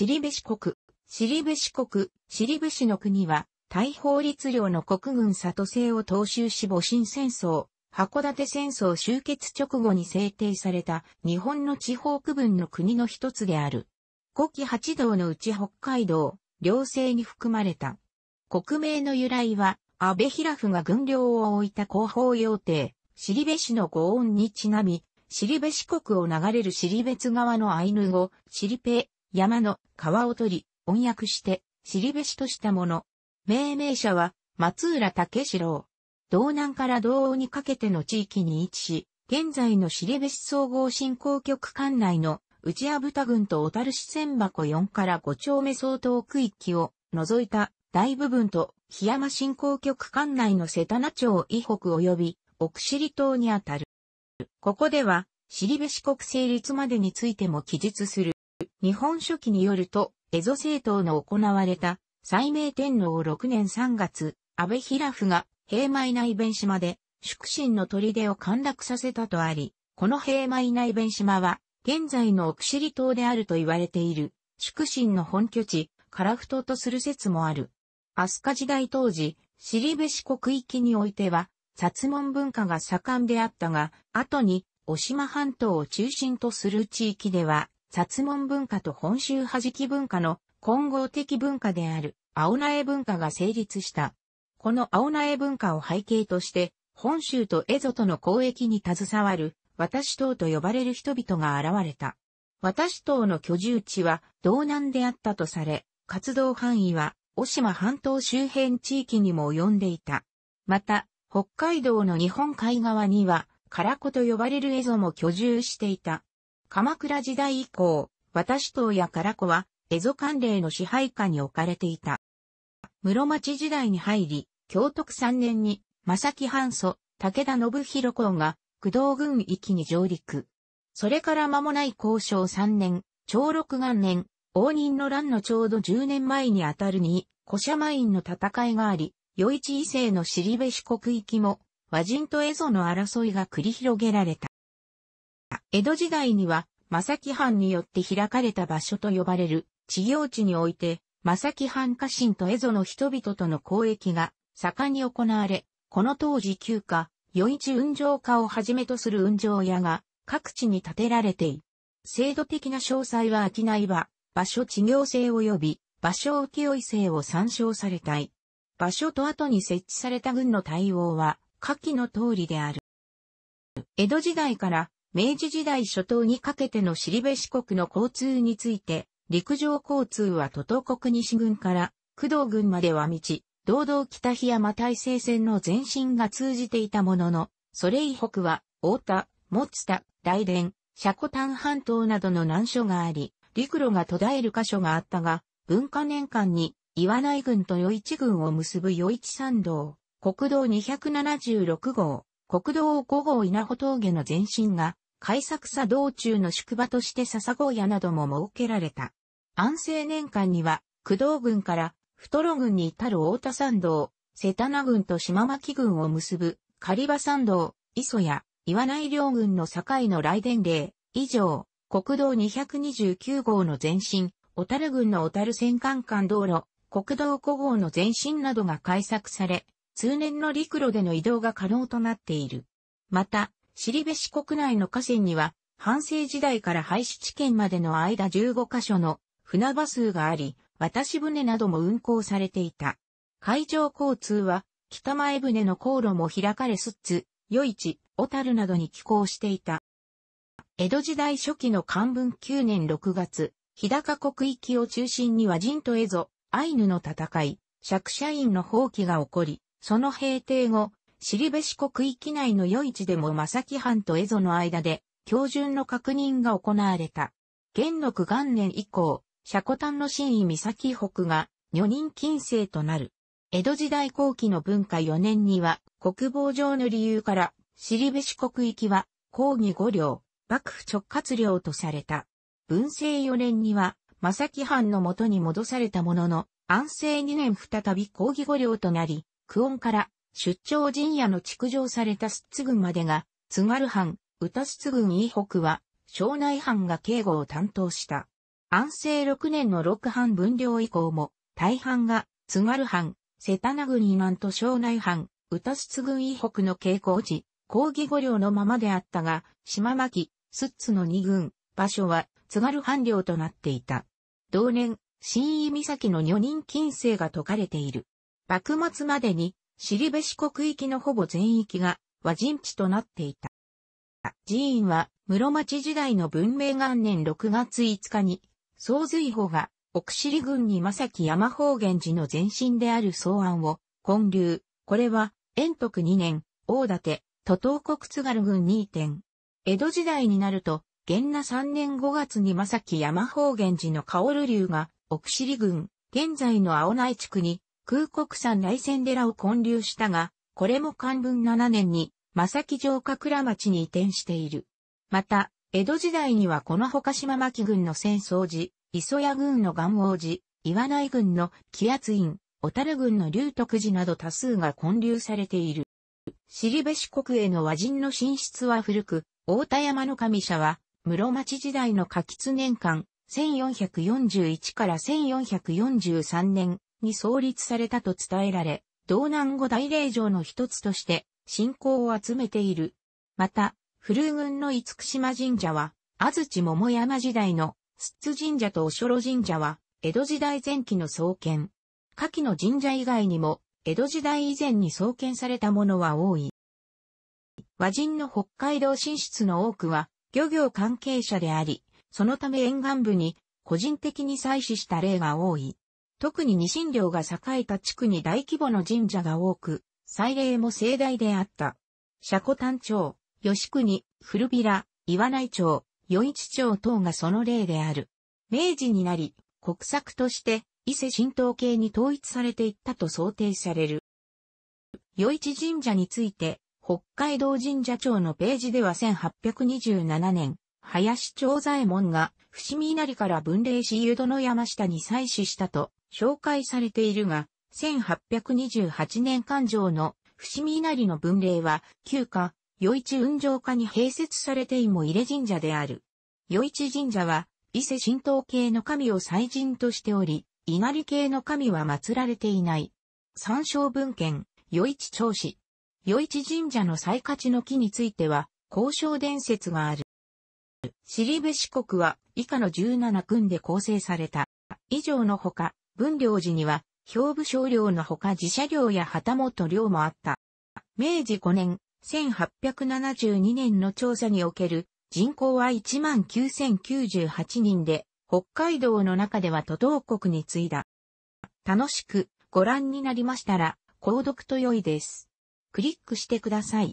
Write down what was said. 後志国。後志国、後志の国は、大宝律令の国軍佐渡制を踏襲し戊辰戦争、箱館戦争終結直後に制定された日本の地方区分の国の一つである。5畿8道のうち北海道、両西に含まれた。国名の由来は、阿部比羅夫が軍領を置いた後方要帝、後志の語音にちなみ、後志国を流れる後別川のアイヌ語、後平、山の川を取り、音訳して、後志としたもの。命名者は、松浦武四郎。道南から道央にかけての地域に位置し、現在の後志総合振興局管内の内虻田郡と小樽市千箱4から5丁目相当区域を除いた大部分と檜山振興局管内の瀬田名町以北及び奥尻島にあたる。ここでは、後志国成立までについても記述する。日本書紀によると、蝦夷政党の行われた、斉明天皇6年3月、阿部比羅夫が、平米内弁島で、宿臣の砦を陥落させたとあり、この平米内弁島は、現在の奥尻島であると言われている、宿臣の本拠地、樺太とする説もある。飛鳥時代当時、後志国域においては、薩門文化が盛んであったが、後に、渡島半島を中心とする地域では、薩門文化と本州弾き文化の混合的文化である青苗文化が成立した。この青苗文化を背景として、本州と蝦夷との交易に携わる渡島と呼ばれる人々が現れた。渡島の居住地は道南であったとされ、活動範囲は渡島半島周辺地域にも及んでいた。また、北海道の日本海側には、唐子と呼ばれる蝦夷も居住していた。鎌倉時代以降、渡島や唐子は、蝦夷管領の支配下に置かれていた。室町時代に入り、享徳3年に、正木藩祖、武田信弘公が、工藤郡域に上陸。それから間もない弘正3年、長禄元年、応仁の乱のちょうど10年前にあたるに、古社満員の戦いがあり、余市以西の後志国域も、和人と蝦夷の争いが繰り広げられた。江戸時代には、正木藩によって開かれた場所と呼ばれる、知行地において、正木藩家臣と蝦夷の人々との交易が盛んに行われ、この当時旧家、余市運上家をはじめとする運上屋が各地に建てられている。制度的な詳細は商い場、場所知行制及び、場所請負制を参照されたい。場所と後に設置された郡の対応は、下記の通りである。江戸時代から、明治時代初頭にかけての後志国の交通について、陸上交通は都東国西郡から工藤郡までは道、道道北檜山大西線の前身が通じていたものの、それ以北は、太田、持田、大連、積丹半島などの難所があり、陸路が途絶える箇所があったが、文化年間に、岩内郡と余市郡を結ぶ余市参道、国道276号、国道5号稲穂峠の前身が、開削さ道中の宿場として笹郷屋なども設けられた。安政年間には、工藤郡から太呂郡に至る太田参道、瀬田名郡と島牧郡を結ぶ、狩場参道、磯や岩内両郡の境の雷電嶺、以上、国道229号の前身、小樽郡の小樽線関間道路、国道5号の前身などが開削され、通年の陸路での移動が可能となっている。また、後志国内の河川には、藩政時代から廃止地県までの間15カ所の船場数があり、渡し船なども運航されていた。海上交通は、北前船の航路も開かれ寿都、余市、小樽などに寄港していた。江戸時代初期の寛文9年6月、日高国域を中心に和人と蝦夷、アイヌの戦い、釈社院の蜂起が起こり、その平定後、後志国域内の余市でも正木藩と蝦夷の間で、標準の確認が行われた。元禄元年以降、積丹の新井岬北が、女人禁制となる。江戸時代後期の文化4年には、国防上の理由から、後志国域は、公儀5領、幕府直轄領とされた。文政4年には、正木藩の元に戻されたものの、安政2年再び公儀5領となり、久遠から、出張陣屋の築城された寿都郡までが、津軽藩、歌津郡以北は、庄内藩が警護を担当した。安政6年の六藩分領以降も、大半が津軽藩、瀬田名郡以南と庄内藩、宇多津郡以北の傾向地、広義5領のままであったが、島巻、寿津の2郡、場所は津軽藩領となっていた。同年、新井岬の女人禁制が解かれている。幕末までに、後志国域のほぼ全域が和人地となっていた。寺院は、室町時代の文明元年6月5日に、曹随法が、奥尻郡に岬山法源寺の前身である草庵を、建立。これは、延徳2年、大館、都東国津軽郡 2.。江戸時代になると、元和3年5月に岬山法源寺の薫流が、奥尻郡、現在の青内地区に、空国山内仙寺を建立したが、これも寛文7年に、岬城ヶ倉町に移転している。また、江戸時代にはこのほか島巻郡の浅草寺、磯谷郡の元王寺、岩内郡の気圧院、小樽郡の龍徳寺など多数が建立されている。後志国への和人の進出は古く、大田山の上社は、室町時代の嘉吉年間、1441から1443年に創立されたと伝えられ、道南五大霊場の一つとして、信仰を集めている。また、古郡の厳島神社は、安土桃山時代の寿津神社と御所神社は、江戸時代前期の創建。下記の神社以外にも、江戸時代以前に創建されたものは多い。和人の北海道進出の多くは、漁業関係者であり、そのため沿岸部に、個人的に祭祀した例が多い。特にニシン漁が栄えた地区に大規模の神社が多く、祭礼も盛大であった。車庫丹町、吉国、古平、岩内町、余市町等がその例である。明治になり、国策として、伊勢神道系に統一されていったと想定される。余市神社について、北海道神社庁のページでは1827年、林長左衛門が伏見稲荷から分霊し湯戸の山下に祭祀したと紹介されているが、1828年勘定の伏見稲荷の分霊は、旧家、余市雲上家に併設されていも入れ神社である。余市神社は、伊勢神道系の神を祭神としており、稲荷系の神は祀られていない。参照文献、余市長史。余市神社の最勝の木については、交渉伝説がある。後志国は以下の17郡で構成された。以上のほか、分領時には、兵部少領のほか寺社領や旗本領もあった。明治5年、1872年の調査における人口は 19,098 人で、北海道の中では都東国に次いだ。楽しくご覧になりましたら、購読と良いです。クリックしてください。